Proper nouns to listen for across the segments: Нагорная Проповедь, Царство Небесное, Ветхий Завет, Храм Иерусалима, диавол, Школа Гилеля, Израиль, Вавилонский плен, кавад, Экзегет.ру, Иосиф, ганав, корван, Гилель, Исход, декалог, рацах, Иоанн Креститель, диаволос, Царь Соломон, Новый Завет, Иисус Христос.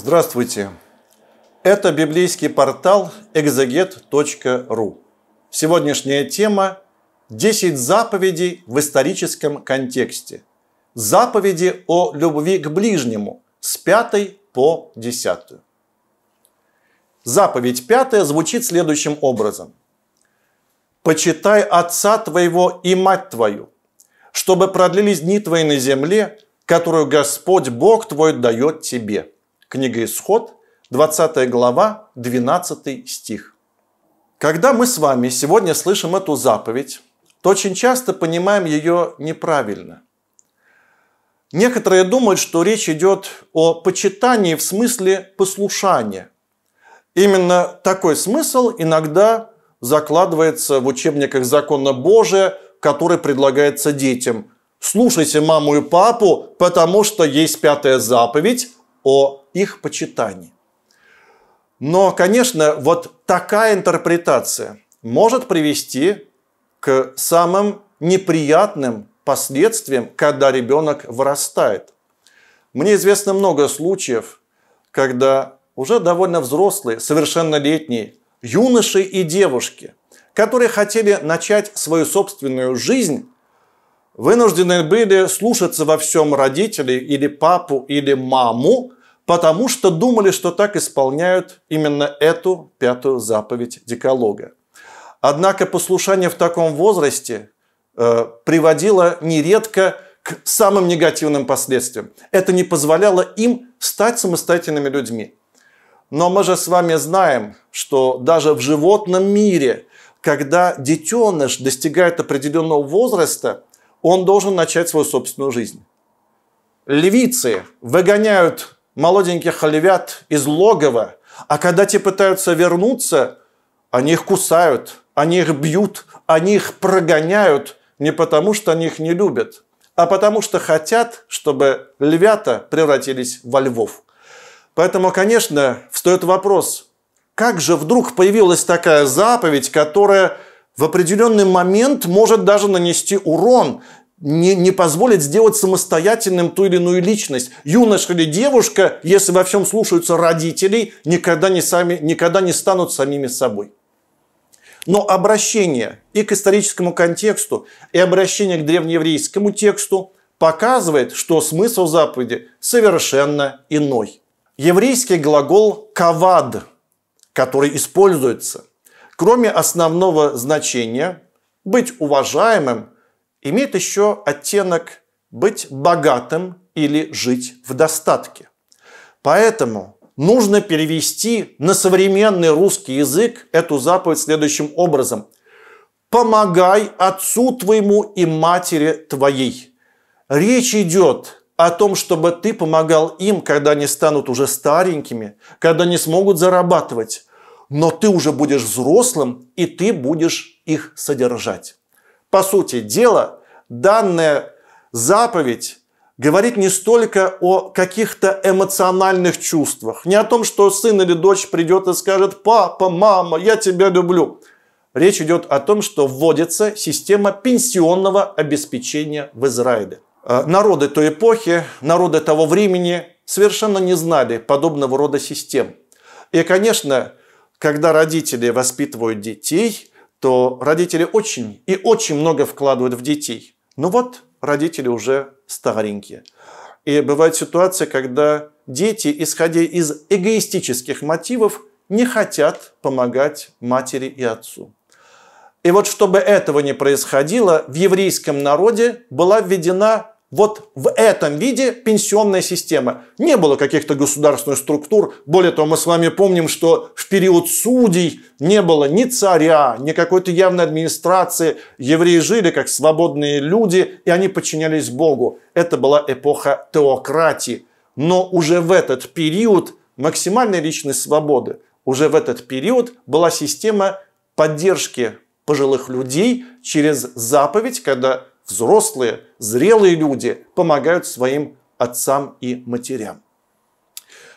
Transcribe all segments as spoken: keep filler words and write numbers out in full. Здравствуйте! Это библейский портал экзегет точка ру. Сегодняшняя тема – десять заповедей в историческом контексте. Заповеди о любви к ближнему с пятой по десятую. Заповедь пятая звучит следующим образом. «Почитай отца твоего и мать твою, чтобы продлились дни твои на земле, которую Господь Бог твой дает тебе». Книга Исход, двадцатая глава, двенадцатый стих. Когда мы с вами сегодня слышим эту заповедь, то очень часто понимаем ее неправильно. Некоторые думают, что речь идет о почитании в смысле послушания. Именно такой смысл иногда закладывается в учебниках закона Божия, который предлагается детям. Слушайте маму и папу, потому что есть пятая заповедь о их почитании. Но, конечно, вот такая интерпретация может привести к самым неприятным последствиям, когда ребенок вырастает. Мне известно много случаев, когда уже довольно взрослые, совершеннолетние, юноши и девушки, которые хотели начать свою собственную жизнь, вынуждены были слушаться во всем родителей, или папу, или маму, потому что думали, что так исполняют именно эту пятую заповедь декалога. Однако послушание в таком возрасте э, приводило нередко к самым негативным последствиям. Это не позволяло им стать самостоятельными людьми. Но мы же с вами знаем, что даже в животном мире, когда детеныш достигает определенного возраста, он должен начать свою собственную жизнь. Львицы выгоняют молоденьких львят из логова, а когда те пытаются вернуться, они их кусают, они их бьют, они их прогоняют не потому, что они их не любят, а потому что хотят, чтобы львята превратились во львов. Поэтому, конечно, встает вопрос, как же вдруг появилась такая заповедь, которая в определенный момент может даже нанести урон, не, не позволить сделать самостоятельным ту или иную личность. Юноша или девушка, если во всем слушаются родителей, никогда не, сами, никогда не станут самими собой. Но обращение и к историческому контексту, и обращение к древнееврейскому тексту показывает, что смысл заповеди совершенно иной. Еврейский глагол «кавад», который используется, кроме основного значения «быть уважаемым», имеет еще оттенок «быть богатым» или «жить в достатке». Поэтому нужно перевести на современный русский язык эту заповедь следующим образом. «Помогай отцу твоему и матери твоей». Речь идет о том, чтобы ты помогал им, когда они станут уже старенькими, когда не смогут зарабатывать. Но ты уже будешь взрослым, и ты будешь их содержать. По сути дела, данная заповедь говорит не столько о каких-то эмоциональных чувствах, не о том, что сын или дочь придет и скажет «Папа, мама, я тебя люблю». Речь идет о том, что вводится система пенсионного обеспечения в Израиле. Народы той эпохи, народы того времени совершенно не знали подобного рода систем. И, конечно, когда родители воспитывают детей, то родители очень и очень много вкладывают в детей. Но вот родители уже старенькие. И бывают ситуации, когда дети, исходя из эгоистических мотивов, не хотят помогать матери и отцу. И вот чтобы этого не происходило, в еврейском народе была введена вот в этом виде пенсионная система. Не было каких-то государственных структур. Более того, мы с вами помним, что в период судей не было ни царя, ни какой-то явной администрации. Евреи жили как свободные люди, и они подчинялись Богу. Это была эпоха теократии. Но уже в этот период максимальной личной свободы, уже в этот период была система поддержки пожилых людей через заповедь, когда взрослые, зрелые люди помогают своим отцам и матерям.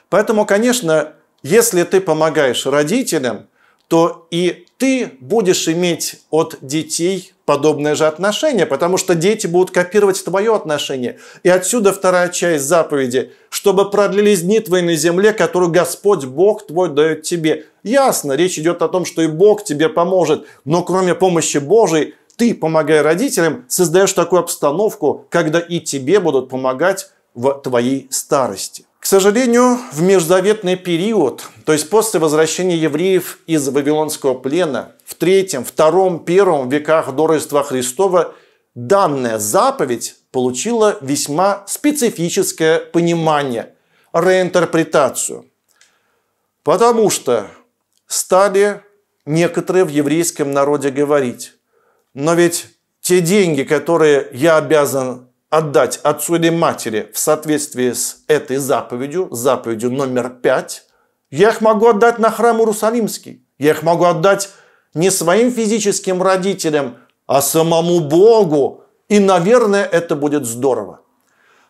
Поэтому, конечно, если ты помогаешь родителям, то и ты будешь иметь от детей подобное же отношение, потому что дети будут копировать твое отношение. И отсюда вторая часть заповеди. Чтобы продлились дни твои на земле, которую Господь Бог твой дает тебе. Ясно, речь идет о том, что и Бог тебе поможет, но кроме помощи Божией, ты, помогая родителям, создаешь такую обстановку, когда и тебе будут помогать в твоей старости. К сожалению, в межзаветный период, то есть после возвращения евреев из Вавилонского плена, в третьем, втором, первом веках до Рождества Христова, данная заповедь получила весьма специфическое понимание, реинтерпретацию. Потому что стали некоторые в еврейском народе говорить: но ведь те деньги, которые я обязан отдать отцу или матери в соответствии с этой заповедью, заповедью номер пять, я их могу отдать на храм Иерусалимский. Я их могу отдать не своим физическим родителям, а самому Богу. И, наверное, это будет здорово.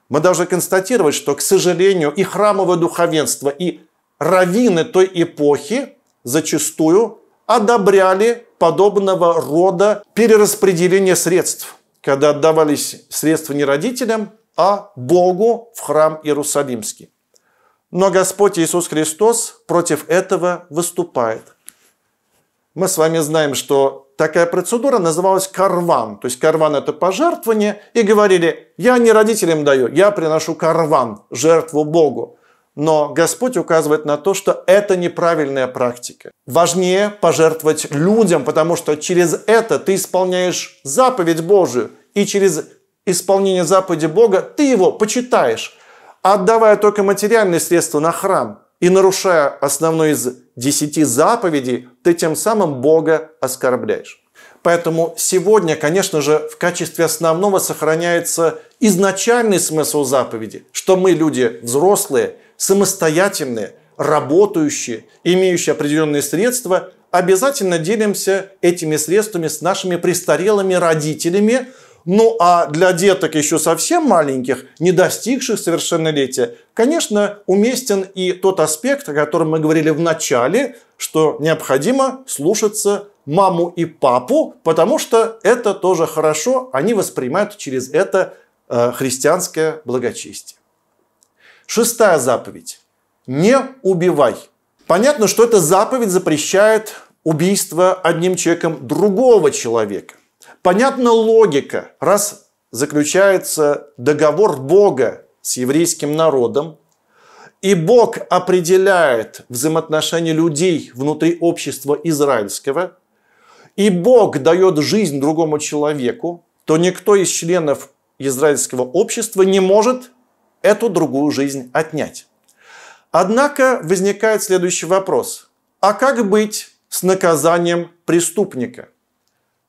Мы должны констатировать, что, к сожалению, и храмовое духовенство, и раввины той эпохи зачастую одобряли подобного рода перераспределение средств, когда отдавались средства не родителям, а Богу в храм Иерусалимский. Но Господь Иисус Христос против этого выступает. Мы с вами знаем, что такая процедура называлась корван. То есть корван – это пожертвование. И говорили: я не родителям даю, я приношу корван, жертву Богу. Но Господь указывает на то, что это неправильная практика. Важнее пожертвовать людям, потому что через это ты исполняешь заповедь Божию. И через исполнение заповеди Бога ты его почитаешь, отдавая только материальные средства на храм и нарушая основную из десяти заповедей, ты тем самым Бога оскорбляешь. Поэтому сегодня, конечно же, в качестве основного сохраняется изначальный смысл заповеди, что мы люди взрослые, самостоятельные, работающие, имеющие определенные средства, обязательно делимся этими средствами с нашими престарелыми родителями. Ну а для деток еще совсем маленьких, не достигших совершеннолетия, конечно, уместен и тот аспект, о котором мы говорили в начале, что необходимо слушаться маму и папу, потому что это тоже хорошо, они воспринимают через это христианское благочестие. Шестая заповедь. Не убивай. Понятно, что эта заповедь запрещает убийство одним человеком другого человека. Понятна логика. Раз заключается договор Бога с еврейским народом, и Бог определяет взаимоотношения людей внутри общества израильского, и Бог дает жизнь другому человеку, то никто из членов израильского общества не может эту другую жизнь отнять. Однако возникает следующий вопрос. А как быть с наказанием преступника?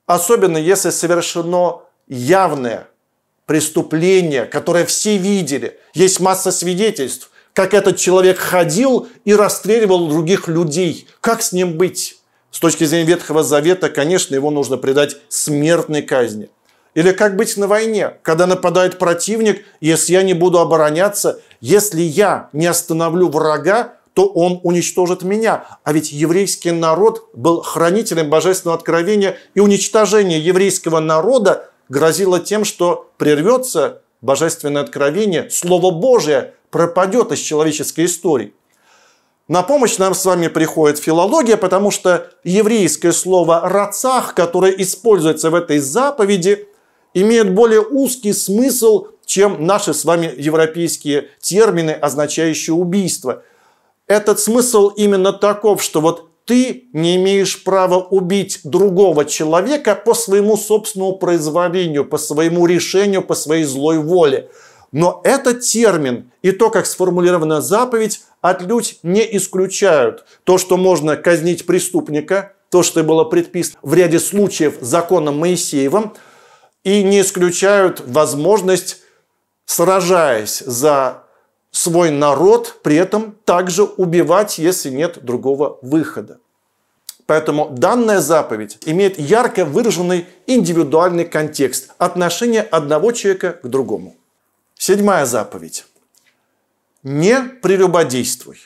Особенно если совершено явное преступление, которое все видели. Есть масса свидетельств, как этот человек ходил и расстреливал других людей. Как с ним быть? С точки зрения Ветхого Завета, конечно, его нужно предать смертной казни. Или как быть на войне, когда нападает противник, если я не буду обороняться, если я не остановлю врага, то он уничтожит меня. А ведь еврейский народ был хранителем божественного откровения, и уничтожение еврейского народа грозило тем, что прервется божественное откровение, Слово Божие пропадет из человеческой истории. На помощь нам с вами приходит филология, потому что еврейское слово «рацах», которое используется в этой заповеди, имеет более узкий смысл, чем наши с вами европейские термины, означающие убийство. Этот смысл именно таков, что вот ты не имеешь права убить другого человека по своему собственному произволению, по своему решению, по своей злой воле. Но этот термин и то, как сформулирована заповедь, отнюдь не исключают то, что можно казнить преступника, то, что было предписано в ряде случаев законом Моисеевым, и не исключают возможность, сражаясь за свой народ, при этом также убивать, если нет другого выхода. Поэтому данная заповедь имеет ярко выраженный индивидуальный контекст, отношение одного человека к другому. Седьмая заповедь. Не прелюбодействуй.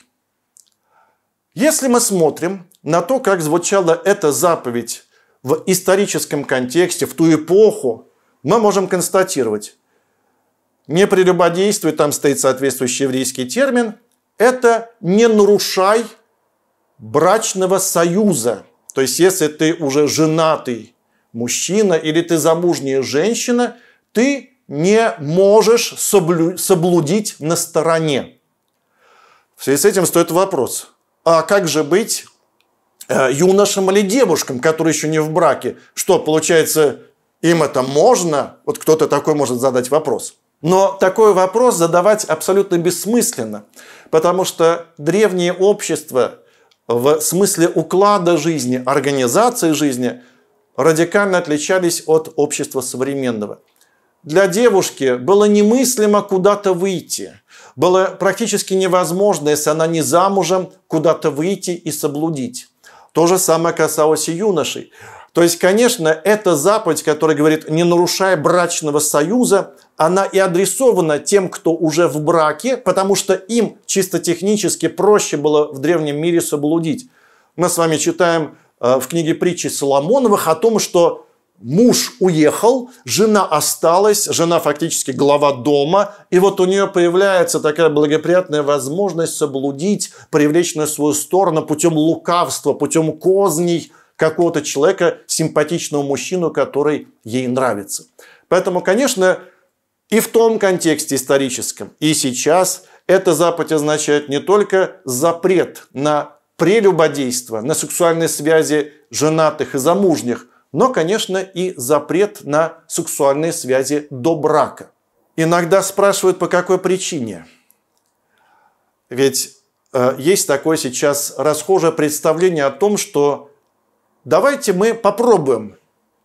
Если мы смотрим на то, как звучала эта заповедь в историческом контексте, в ту эпоху, мы можем констатировать, не прелюбодействуй, там стоит соответствующий еврейский термин, это не нарушай брачного союза. То есть, если ты уже женатый мужчина или ты замужняя женщина, ты не можешь соблю... соблудить на стороне. В связи с этим стоит вопрос, а как же быть юношам или девушкам, которые еще не в браке? Что, получается, им это можно? Вот кто-то такой может задать вопрос. Но такой вопрос задавать абсолютно бессмысленно, потому что древние общества в смысле уклада жизни, организации жизни радикально отличались от общества современного. Для девушки было немыслимо куда-то выйти. Было практически невозможно, если она не замужем, куда-то выйти и соблудить. То же самое касалось и юношей. То есть, конечно, эта заповедь, которая говорит «не нарушай брачного союза», она и адресована тем, кто уже в браке, потому что им чисто технически проще было в древнем мире соблудить. Мы с вами читаем в книге притчи Соломоновых о том, что муж уехал, жена осталась, жена фактически глава дома, и вот у нее появляется такая благоприятная возможность соблудить, привлечь на свою сторону путем лукавства, путем козней какого-то человека, симпатичного мужчину, который ей нравится. Поэтому, конечно, и в том контексте историческом, и сейчас эта заповедь означает не только запрет на прелюбодейство, на сексуальные связи женатых и замужних, но, конечно, и запрет на сексуальные связи до брака. Иногда спрашивают, по какой причине. Ведь э, есть такое сейчас расхожее представление о том, что давайте мы попробуем.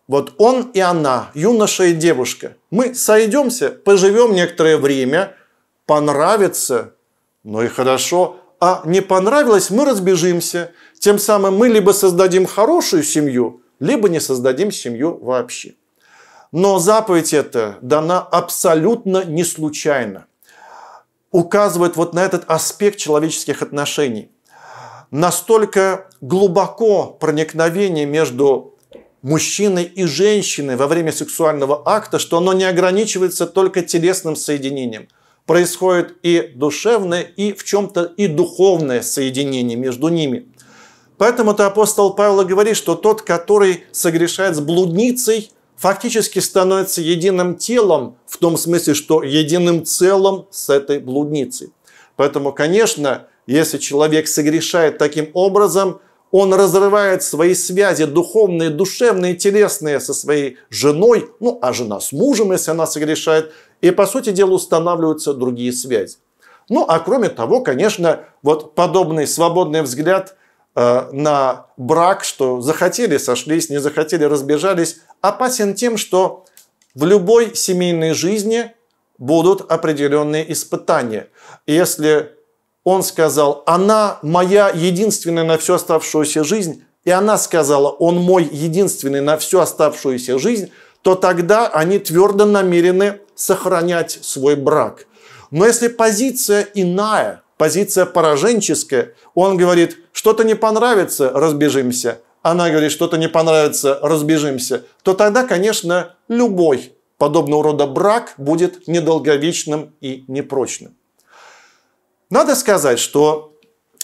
Вот он и она, юноша и девушка. Мы сойдемся, поживем некоторое время, понравится, ну и хорошо. А не понравилось, мы разбежимся. Тем самым мы либо создадим хорошую семью, либо не создадим семью вообще. Но заповедь эта дана абсолютно не случайно. Указывает вот на этот аспект человеческих отношений. Настолько глубоко проникновение между мужчиной и женщиной во время сексуального акта, что оно не ограничивается только телесным соединением. Происходит и душевное, и в чем-то и духовное соединение между ними. Поэтому-то апостол Павел говорит, что тот, который согрешает с блудницей, фактически становится единым телом, в том смысле, что единым целым с этой блудницей. Поэтому, конечно, если человек согрешает таким образом, он разрывает свои связи духовные, душевные, телесные со своей женой, ну а жена с мужем, если она согрешает, и, по сути дела, устанавливаются другие связи. Ну а кроме того, конечно, вот подобный свободный взгляд на брак, что захотели, сошлись, не захотели, разбежались, опасен тем, что в любой семейной жизни будут определенные испытания. Если он сказал, она моя единственная на всю оставшуюся жизнь, и она сказала, он мой единственный на всю оставшуюся жизнь, то тогда они твердо намерены сохранять свой брак. Но если позиция иная, позиция пораженческая. Он говорит, что-то не понравится, разбежимся. Она говорит, что-то не понравится, разбежимся. То тогда, конечно, любой подобного рода брак будет недолговечным и непрочным. Надо сказать, что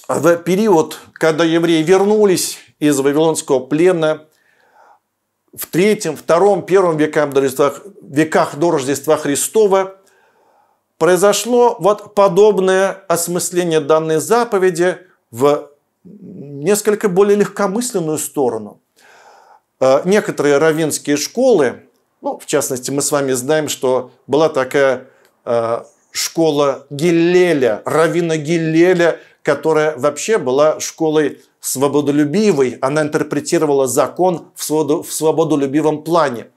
в период, когда евреи вернулись из Вавилонского плена, в третьем, втором, первом веках до Рождества, веках до Рождества Христова, произошло вот подобное осмысление данной заповеди в несколько более легкомысленную сторону. Некоторые раввинские школы, ну, в частности, мы с вами знаем, что была такая школа Гилеля, раввина Гилеля, которая вообще была школой свободолюбивой. Она интерпретировала закон в свободолюбивом плане.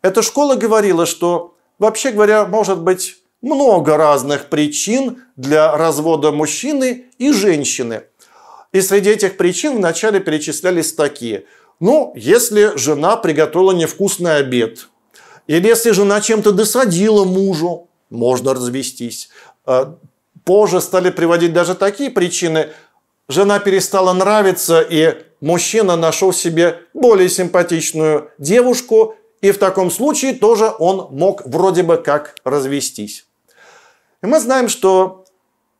Эта школа говорила, что, вообще говоря, может быть, много разных причин для развода мужчины и женщины. И среди этих причин вначале перечислялись такие. Ну, если жена приготовила невкусный обед, или если жена чем-то досадила мужу, можно развестись. Позже стали приводить даже такие причины. Жена перестала нравиться, и мужчина нашел себе более симпатичную девушку, и в таком случае тоже он мог вроде бы как развестись. И мы знаем, что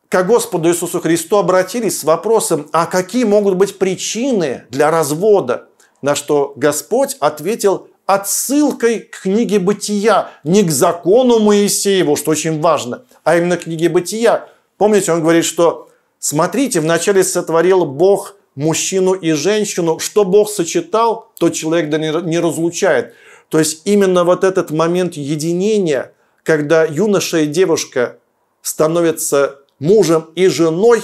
к Господу Иисусу Христу обратились с вопросом, а какие могут быть причины для развода, на что Господь ответил отсылкой к книге Бытия, не к закону Моисееву, что очень важно, а именно к книге Бытия. Помните, он говорит, что смотрите, вначале сотворил Бог мужчину и женщину, что Бог сочетал, то человек не разлучает. То есть именно вот этот момент единения, когда юноша и девушка становятся мужем и женой,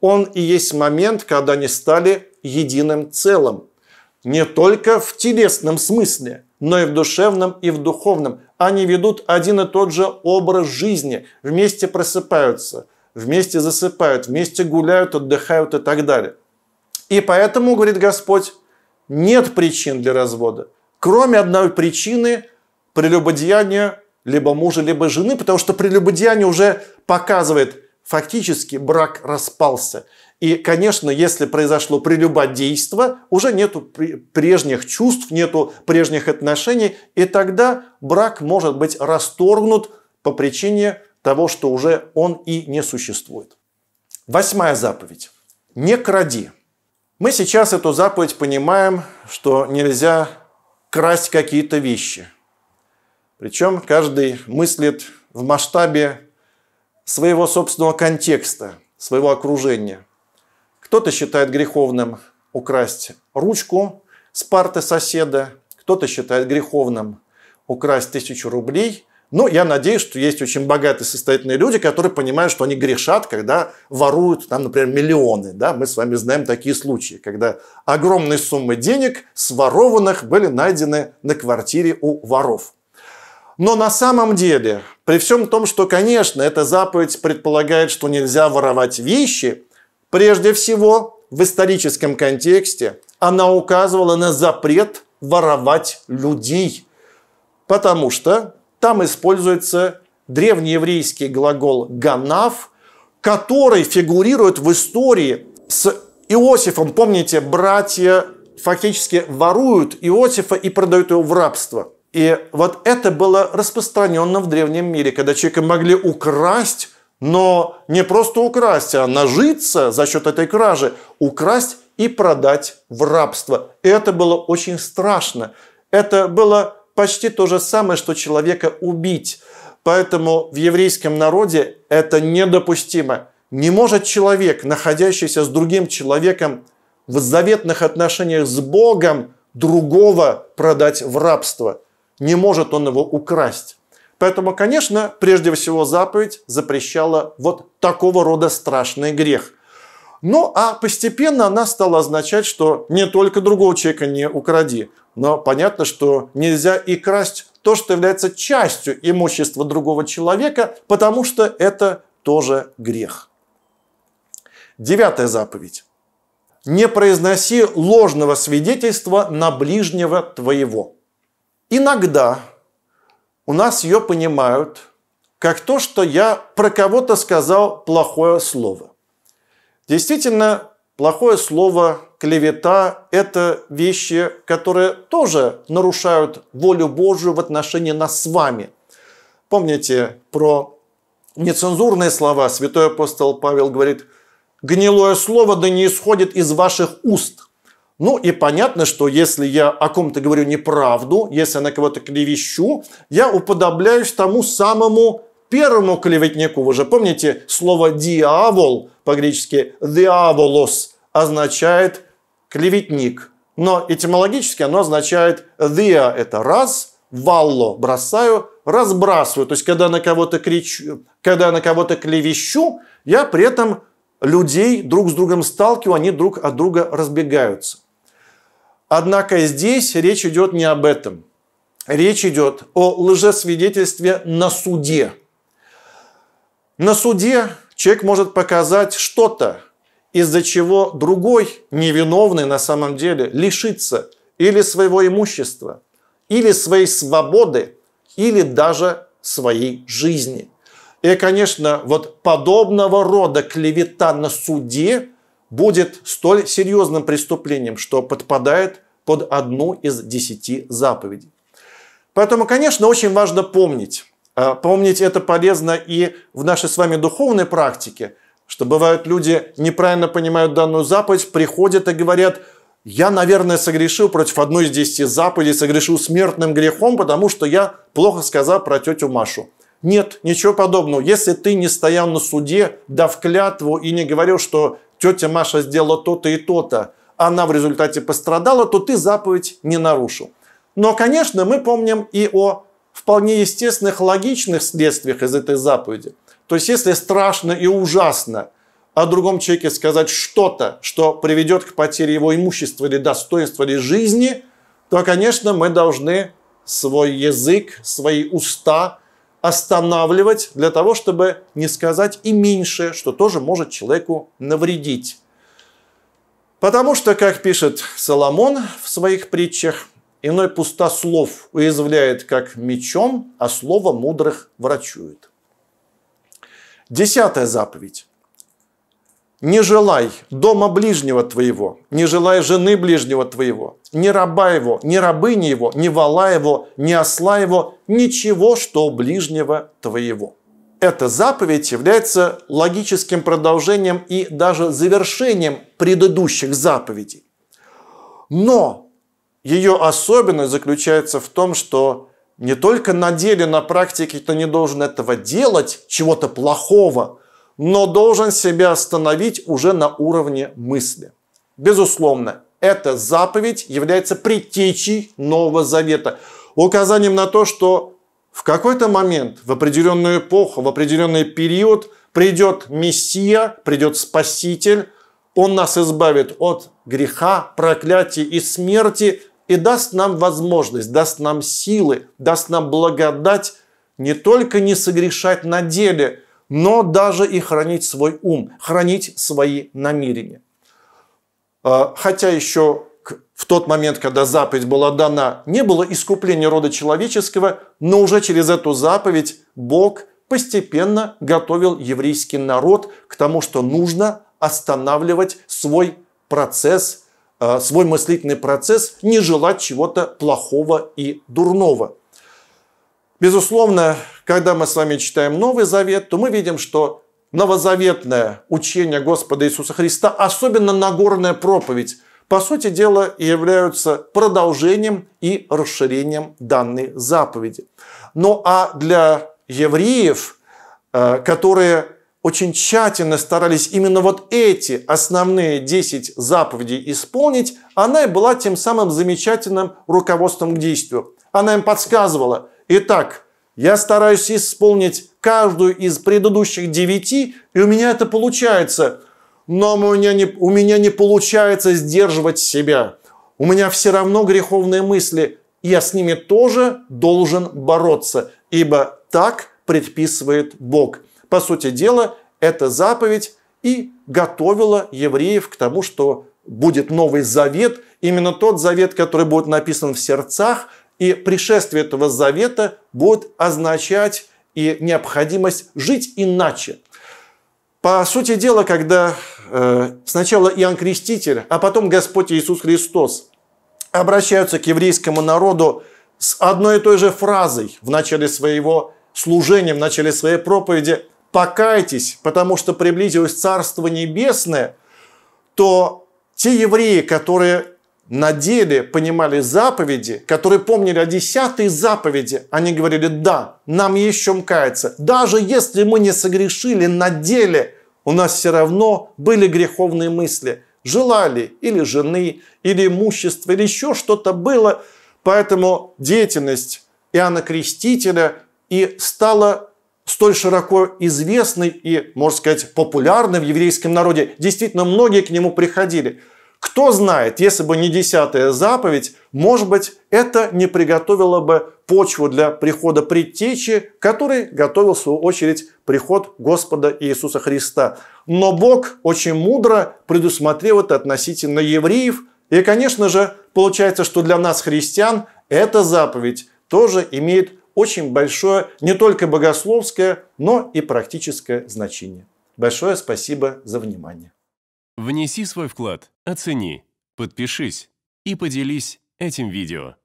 он и есть момент, когда они стали единым целым. Не только в телесном смысле, но и в душевном, и в духовном. Они ведут один и тот же образ жизни, вместе просыпаются, вместе засыпают, вместе гуляют, отдыхают и так далее. И поэтому, говорит Господь, нет причин для развода, кроме одной причины – прелюбодеяния либо мужа, либо жены, потому что прелюбодеяние уже показывает, фактически брак распался. И, конечно, если произошло прелюбодейство, уже нету прежних чувств, нету прежних отношений, и тогда брак может быть расторгнут по причине того, что уже он и не существует. Восьмая заповедь. Не кради. Мы сейчас эту заповедь понимаем, что нельзя красть какие-то вещи. Причем каждый мыслит в масштабе своего собственного контекста, своего окружения. Кто-то считает греховным украсть ручку с парты соседа, кто-то считает греховным украсть тысячу рублей. Но я надеюсь, что есть очень богатые состоятельные люди, которые понимают, что они грешат, когда воруют, там, например, миллионы. Да? Мы с вами знаем такие случаи, когда огромные суммы денег с ворованных были найдены на квартире у воров. Но на самом деле, при всем том, что, конечно, эта заповедь предполагает, что нельзя воровать вещи, прежде всего, в историческом контексте она указывала на запрет воровать людей, потому что там используется древнееврейский глагол «ганав», который фигурирует в истории с Иосифом. Помните, братья фактически воруют Иосифа и продают его в рабство. И вот это было распространено в древнем мире, когда человека могли украсть, но не просто украсть, а нажиться за счет этой кражи, украсть и продать в рабство. И это было очень страшно. Это было почти то же самое, что человека убить. Поэтому в еврейском народе это недопустимо. Не может человек, находящийся с другим человеком в заветных отношениях с Богом, другого продать в рабство. Не может он его украсть. Поэтому, конечно, прежде всего заповедь запрещала вот такого рода страшный грех. Ну, а постепенно она стала означать, что не только другого человека не укради, но понятно, что нельзя и красть то, что является частью имущества другого человека, потому что это тоже грех. Девятая заповедь. Не произноси ложного свидетельства на ближнего твоего. Иногда у нас ее понимают как то, что я про кого-то сказал плохое слово. Действительно, плохое слово, клевета – это вещи, которые тоже нарушают волю Божию в отношении нас с вами. Помните про нецензурные слова? Святой апостол Павел говорит: «Гнилое слово да не исходит из ваших уст». Ну и понятно, что если я о ком-то говорю неправду, если я на кого-то клевещу, я уподобляюсь тому самому первому клеветнику. Вы же помните, слово «диавол» по-гречески «диаволос» означает «клеветник». Но этимологически оно означает «диа» – это «раз», «валло» – «бросаю», «разбрасываю». То есть когда на кого-то кричу, когда на кого-то клевещу, я при этом людей друг с другом сталкиваю, они друг от друга разбегаются. Однако здесь речь идет не об этом. Речь идет о лжесвидетельстве на суде. На суде человек может показать что-то, из-за чего другой, невиновный на самом деле, лишится или своего имущества, или своей свободы, или даже своей жизни. И, конечно, вот подобного рода клевета на суде будет столь серьезным преступлением, что подпадает под одну из десяти заповедей. Поэтому, конечно, очень важно помнить. Помнить это полезно и в нашей с вами духовной практике, что бывают люди неправильно понимают данную заповедь, приходят и говорят: я, наверное, согрешил против одной из десяти заповедей, согрешил смертным грехом, потому что я плохо сказал про тетю Машу. Нет, ничего подобного. Если ты не стоял на суде, дав клятву и не говорил, что тетя Маша сделала то-то и то-то, она в результате пострадала, то ты заповедь не нарушил. Но, конечно, мы помним и о вполне естественных, логичных следствиях из этой заповеди. То есть, если страшно и ужасно о другом человеке сказать что-то, что приведет к потере его имущества или достоинства, или жизни, то, конечно, мы должны свой язык, свои уста останавливать для того, чтобы не сказать и меньше, что тоже может человеку навредить. Потому что, как пишет Соломон в своих притчах, иной пустослов уязвляет как мечом, а слово мудрых врачует. Десятая заповедь. Не желай дома ближнего твоего, не желай жены ближнего твоего, ни раба его, ни рабыни его, ни вала его, ни осла его, ничего, что ближнего твоего. Эта заповедь является логическим продолжением и даже завершением предыдущих заповедей. Но ее особенность заключается в том, что не только на деле, на практике ты не должен этого делать, чего-то плохого, но должен себя остановить уже на уровне мысли. Безусловно, эта заповедь является предтечей Нового Завета, указанием на то, что в какой-то момент, в определенную эпоху, в определенный период придет Мессия, придет Спаситель, Он нас избавит от греха, проклятия и смерти и даст нам возможность, даст нам силы, даст нам благодать не только не согрешать на деле, но даже и хранить свой ум, хранить свои намерения. Хотя еще в тот момент, когда заповедь была дана, не было искупления рода человеческого, но уже через эту заповедь Бог постепенно готовил еврейский народ к тому, что нужно останавливать свой процесс, свой мыслительный процесс, не желать чего-то плохого и дурного. Безусловно, когда мы с вами читаем Новый Завет, то мы видим, что новозаветное учение Господа Иисуса Христа, особенно Нагорная проповедь, по сути дела являются продолжением и расширением данной заповеди. Ну а для евреев, которые очень тщательно старались именно вот эти основные десять заповедей исполнить, она и была тем самым замечательным руководством к действию. Она им подсказывала: итак, я стараюсь исполнить каждую из предыдущих девяти, и у меня это получается, но у меня не, у меня не получается сдерживать себя. У меня все равно греховные мысли, и я с ними тоже должен бороться, ибо так предписывает Бог. По сути дела, эта заповедь и готовила евреев к тому, что будет Новый Завет, именно тот завет, который будет написан в сердцах, и пришествие этого завета будет означать и необходимость жить иначе. По сути дела, когда э, сначала Иоанн Креститель, а потом Господь Иисус Христос обращаются к еврейскому народу с одной и той же фразой в начале своего служения, в начале своей проповеди: «Покайтесь, потому что приблизилось Царство Небесное», то те евреи, которые на деле понимали заповеди, которые помнили о десятой заповеди, они говорили: да, нам есть чем каяться. Даже если мы не согрешили на деле, у нас все равно были греховные мысли. Желали или жены, или имущества, или еще что-то было. Поэтому деятельность Иоанна Крестителя и стала столь широко известной и, можно сказать, популярной в еврейском народе. Действительно, многие к нему приходили. Кто знает, если бы не десятая заповедь, может быть, это не приготовило бы почву для прихода предтечи, который готовил, в свою очередь, приход Господа Иисуса Христа. Но Бог очень мудро предусмотрел это относительно евреев. И, конечно же, получается, что для нас, христиан, эта заповедь тоже имеет очень большое, не только богословское, но и практическое значение. Большое спасибо за внимание. Внеси свой вклад, оцени, подпишись и поделись этим видео.